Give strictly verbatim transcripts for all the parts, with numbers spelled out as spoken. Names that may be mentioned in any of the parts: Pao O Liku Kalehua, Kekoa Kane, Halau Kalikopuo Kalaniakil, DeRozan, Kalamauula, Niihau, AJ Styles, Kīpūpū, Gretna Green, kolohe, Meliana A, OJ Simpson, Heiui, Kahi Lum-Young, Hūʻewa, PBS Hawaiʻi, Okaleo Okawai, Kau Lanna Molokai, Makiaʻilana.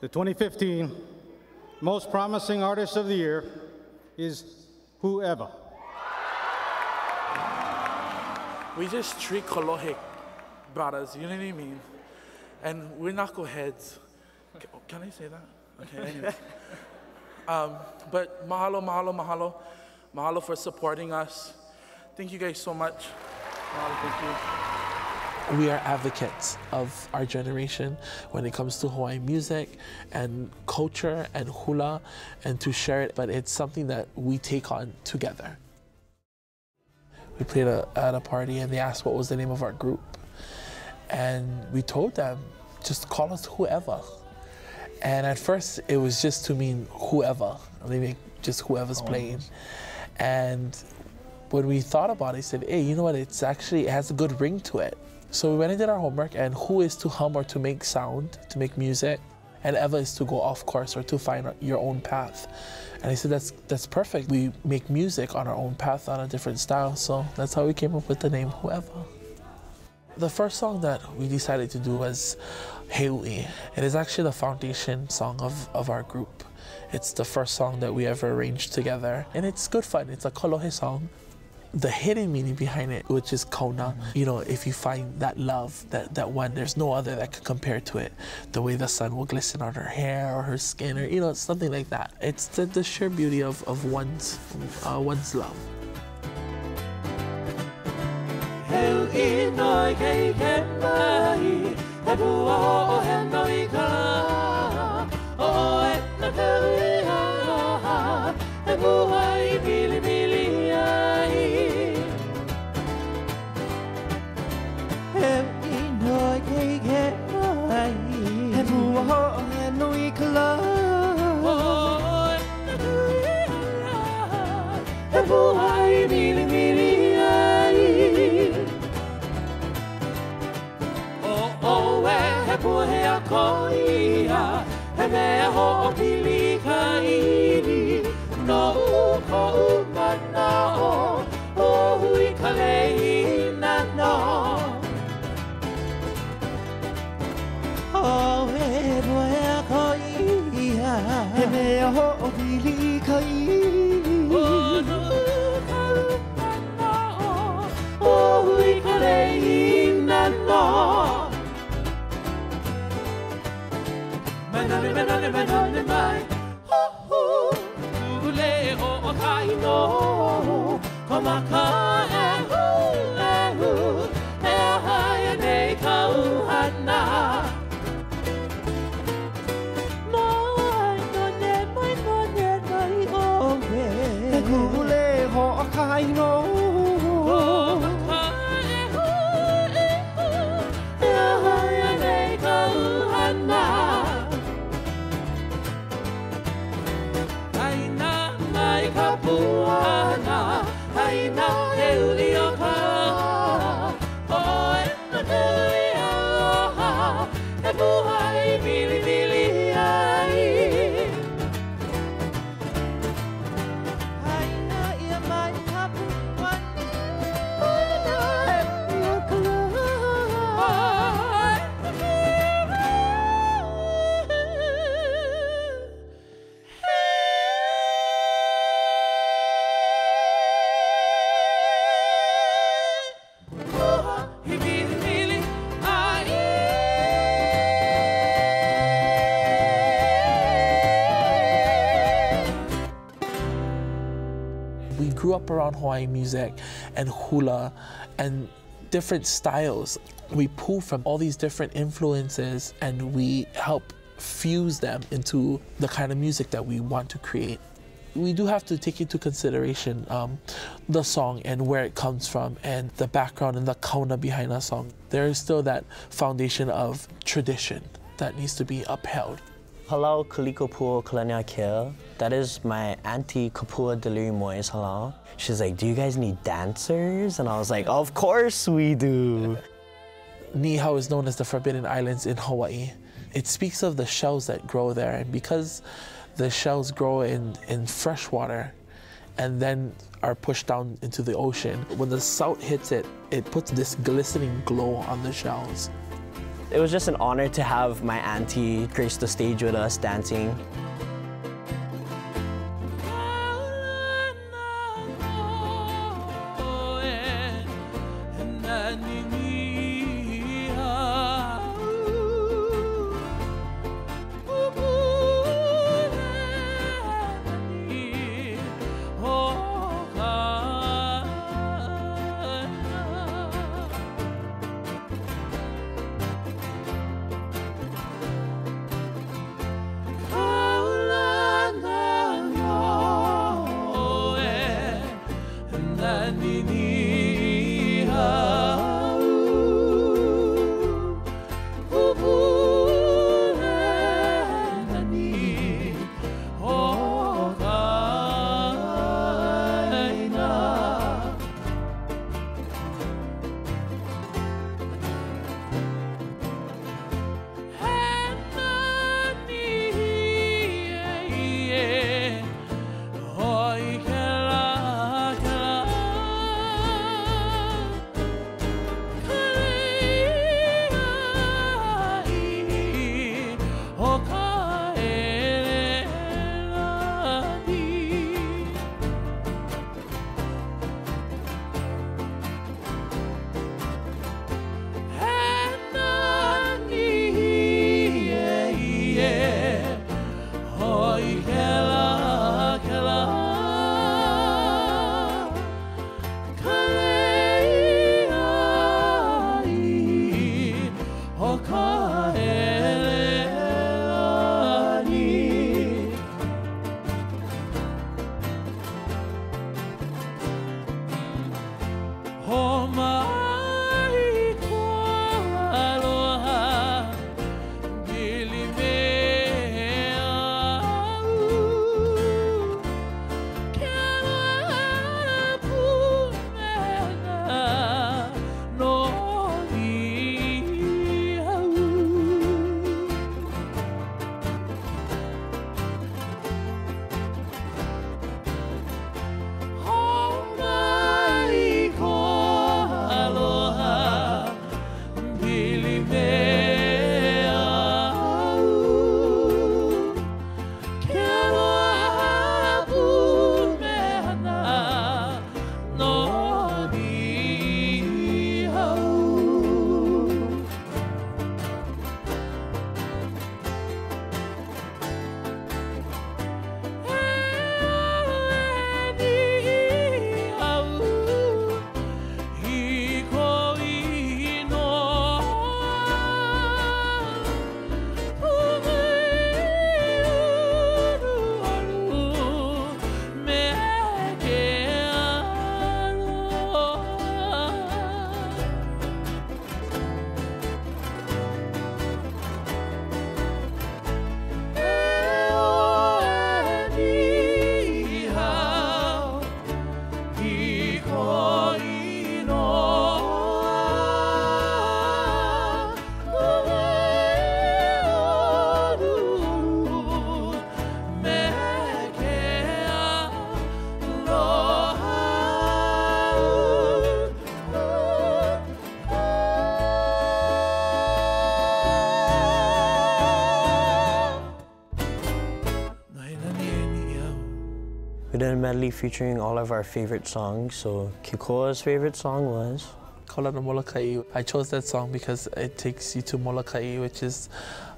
The twenty fifteen Most Promising Artist of the Year is Hūʻewa. We just treat Kolohek brothers, you know what I mean? And we're knuckleheads. Can I say that? Okay, anyway. um, but mahalo, mahalo, mahalo. Mahalo for supporting us. Thank you guys so much. Mahalo, thank you. We are advocates of our generation when it comes to Hawaiian music and culture and hula and to share it, but it's something that we take on together. We played a, at a party and they asked what was the name of our group. And we told them, just call us Hūʻewa. And at first it was just to mean Hūʻewa, maybe just whoever's playing. And when we thought about it, I said, hey, you know what, it's actually, it has a good ring to it. So we went and did our homework, and hu is to hum or to make sound, to make music, and ewa is to go off course or to find your own path. And I said, that's, that's perfect. We make music on our own path, on a different style, so that's how we came up with the name Hūʻewa. The first song that we decided to do was Heiui. It is actually the foundation song of, of our group. It's the first song that we ever arranged together, and it's good fun. It's a kolohe song. The hidden meaning behind it, which is kauna, you know, if you find that love, that, that one, there's no other that can compare to it. The way the sun will glisten on her hair or her skin or, you know, something like that. It's the, the sheer beauty of, of one's, uh, one's love. Grew up around Hawaiian music and hula and different styles. We pull from all these different influences and we help fuse them into the kind of music that we want to create. We do have to take into consideration um, the song and where it comes from and the background and the kauna behind the song. There is still that foundation of tradition that needs to be upheld. Halau Kalikopuo Kalaniakil. That is my auntie Kapua Dalire-Naʻauao's halau. She's like, do you guys need dancers? And I was like, of course we do. Niihau is known as the Forbidden Islands in Hawaii. It speaks of the shells that grow there. And because the shells grow in, in fresh water and then are pushed down into the ocean, when the salt hits it, it puts this glistening glow on the shells. It was just an honor to have my auntie grace the stage with us dancing. We did a medley featuring all of our favorite songs, so Kikoa's favorite song was Kau Lanna Molokai. I chose that song because it takes you to Molokai, which is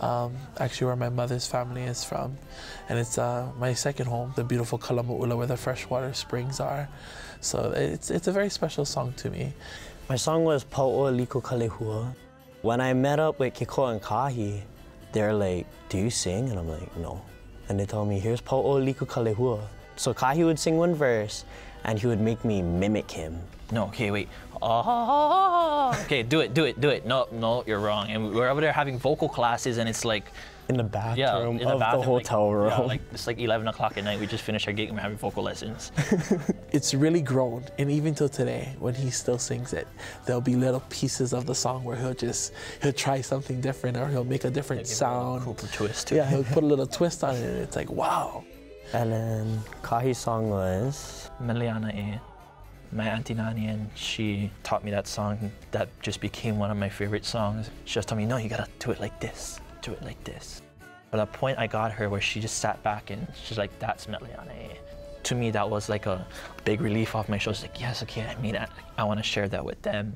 um, actually where my mother's family is from. And it's uh, my second home, the beautiful Kalamauula, where the freshwater springs are. So it's, it's a very special song to me. My song was Pao O Liku Kalehua. When I met up with Kikoa and Kahi, they're like, do you sing? And I'm like, no. And they tell me, here's Pao O Liku Kalehua. So Kahi would sing one verse, and he would make me mimic him. No, okay, wait. Oh, okay, do it, do it, do it. No, no, you're wrong. And we're over there having vocal classes, and it's like in the bathroom yeah, in the of bathroom, the hotel like, room. Yeah, like it's like eleven o'clock at night. We just finished our gig and we're having vocal lessons. It's really grown, and even till today, when he still sings it, there'll be little pieces of the song where he'll just he'll try something different, or he'll make a different sound. A cool twist to yeah, it. He'll put a little twist on it, and it's like wow. And then Kahi's song was Meliana A. My auntie Nani, and she taught me that song. That just became one of my favorite songs. She just told me, no, you gotta do it like this, do it like this. But a point I got her where she just sat back and she's like, that's Meliana A. To me, that was like a big relief off my shoulders. Like, yes, okay, I mean, I, I wanna share that with them.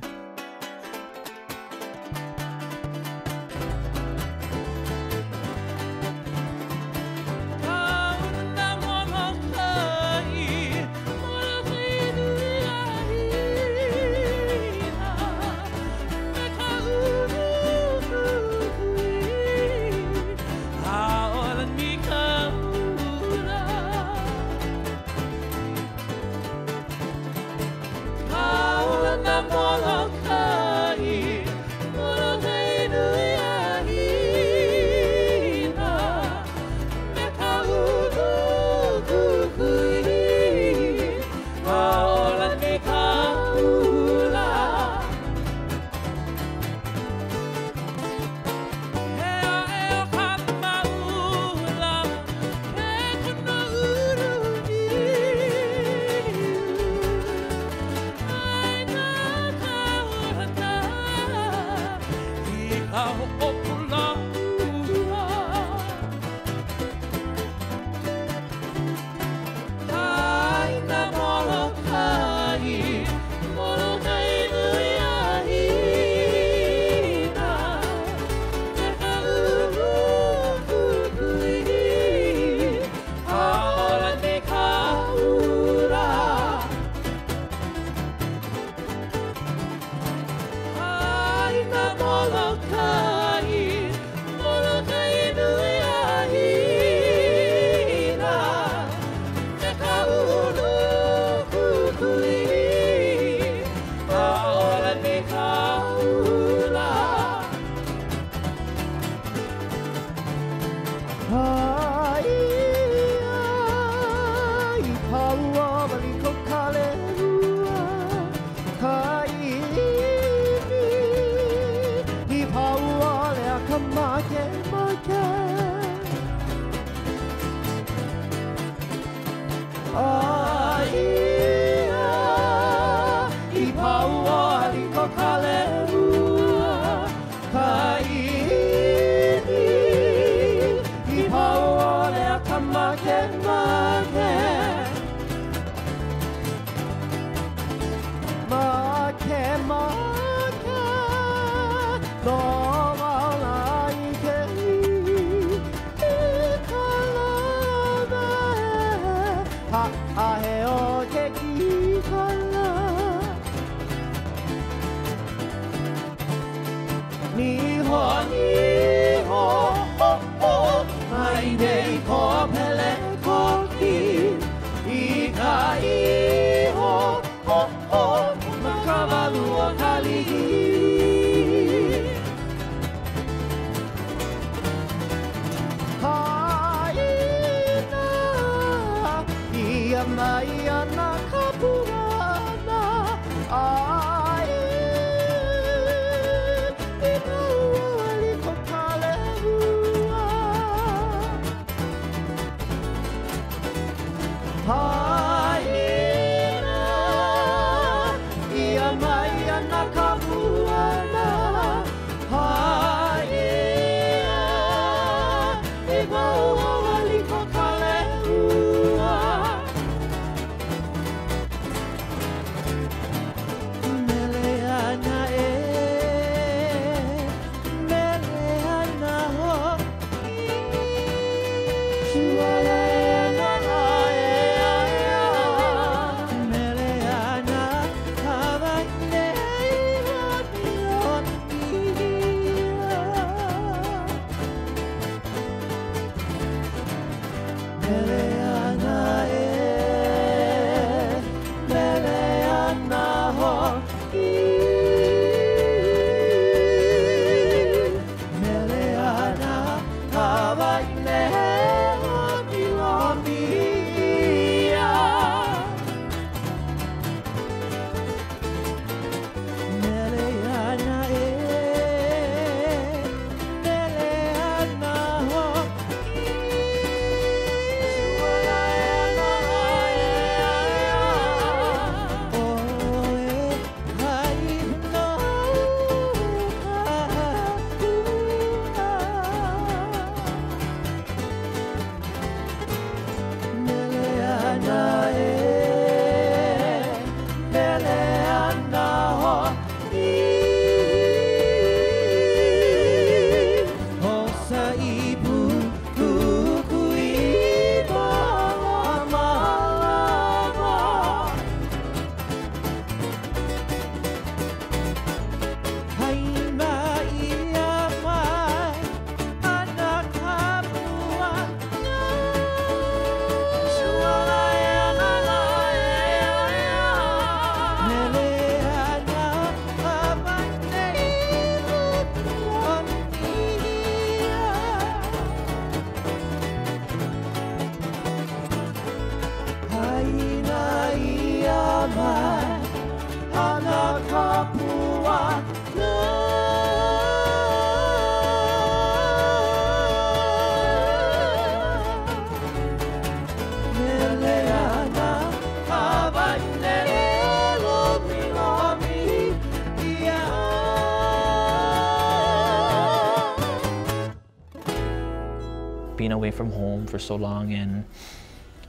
Away from home for so long and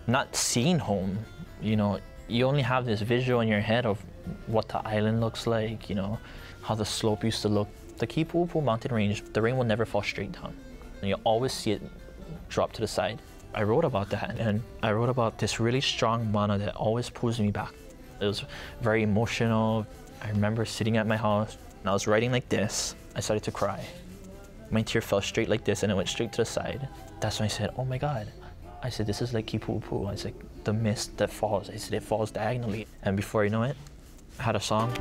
not seeing home, you know, you only have this visual in your head of what the island looks like, you know, how the slope used to look. The Kīpūpū mountain range, the rain will never fall straight down. And you always see it drop to the side. I wrote about that, and I wrote about this really strong mana that always pulls me back. It was very emotional. I remember sitting at my house and I was writing like this. I started to cry. My tear fell straight like this and it went straight to the side. That's when I said, oh my God. I said, this is like Kīpūpū. It's like the mist that falls. I said, it falls diagonally. And before you know it, I had a song.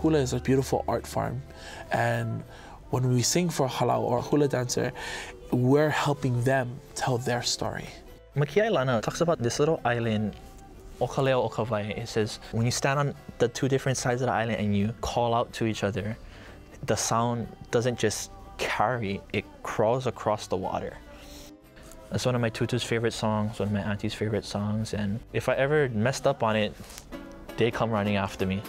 hula is a beautiful art form, and when we sing for halau or hula dancer, we're helping them tell their story. Makiaʻilana talks about this little island, Okaleo Okawai. It says, when you stand on the two different sides of the island and you call out to each other, the sound doesn't just carry, it crawls across the water. That's one of my tutu's favorite songs, one of my auntie's favorite songs, and if I ever messed up on it, they come running after me.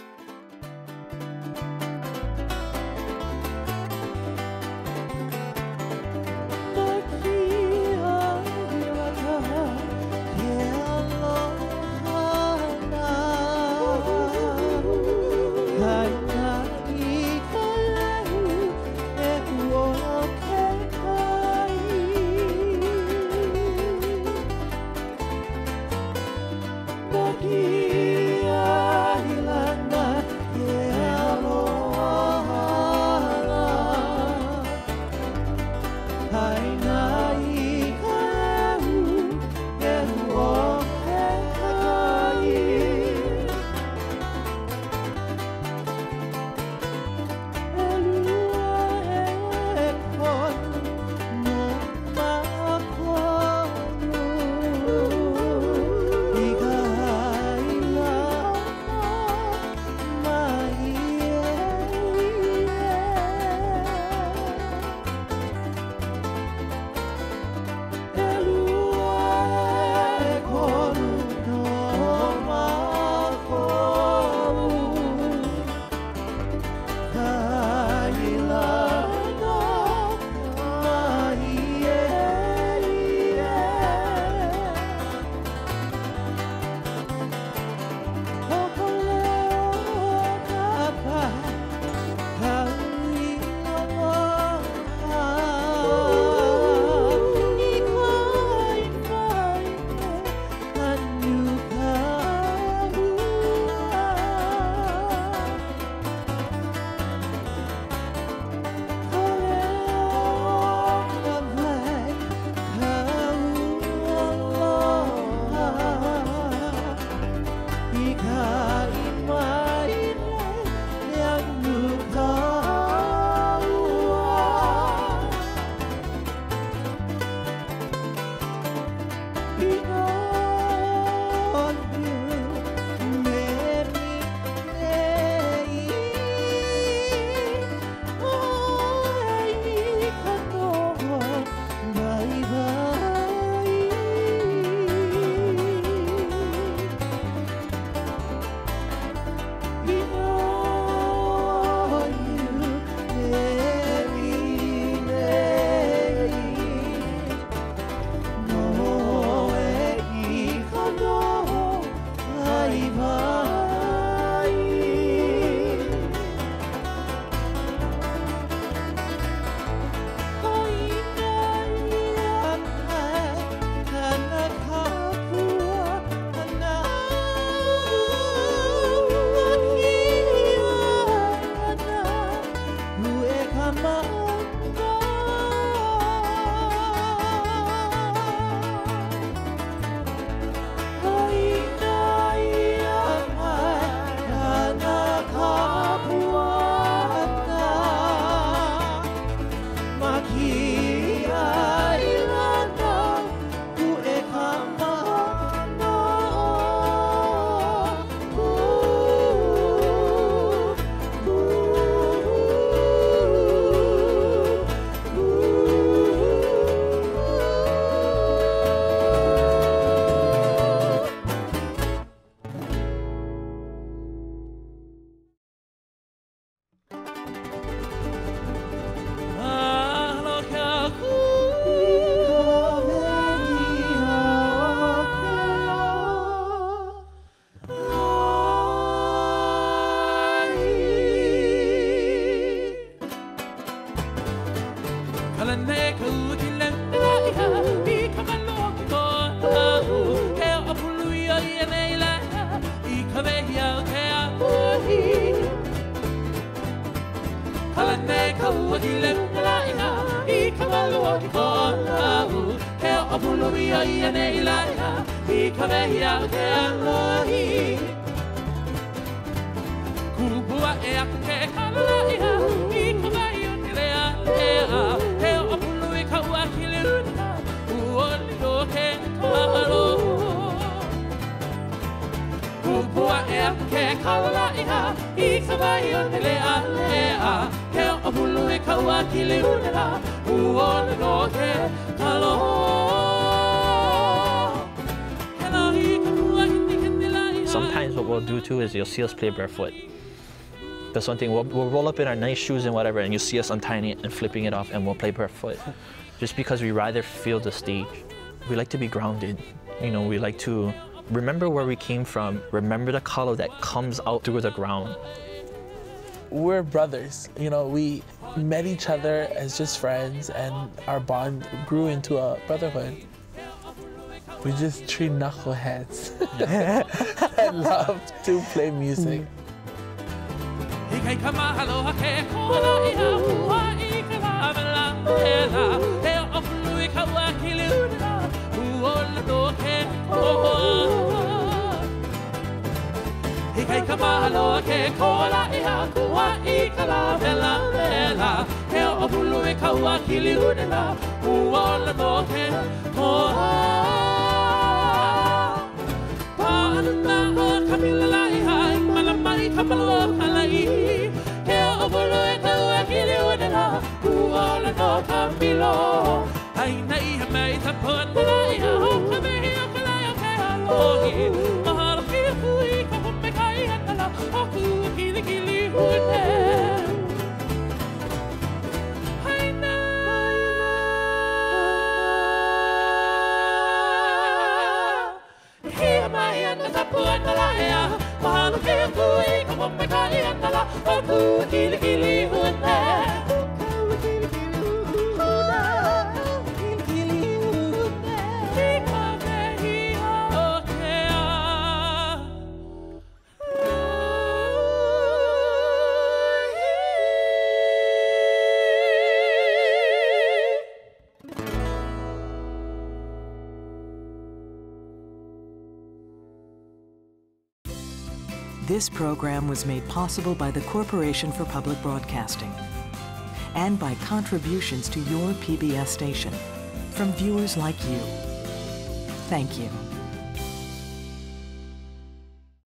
Kūpū Sometimes what we'll do too is you'll see us play barefoot. That's one thing, we'll, we'll roll up in our nice shoes and whatever, and you see us untying it and flipping it off, and we'll play barefoot. Just because we rather feel the stage. We like to be grounded. You know, we like to remember where we came from, remember the color that comes out through the ground. We're brothers, you know, we met each other as just friends, and our bond grew into a brotherhood. We just three knuckleheads. I love to play music. This program was made possible by the Corporation for Public Broadcasting and by contributions to your P B S station from viewers like you. Thank you.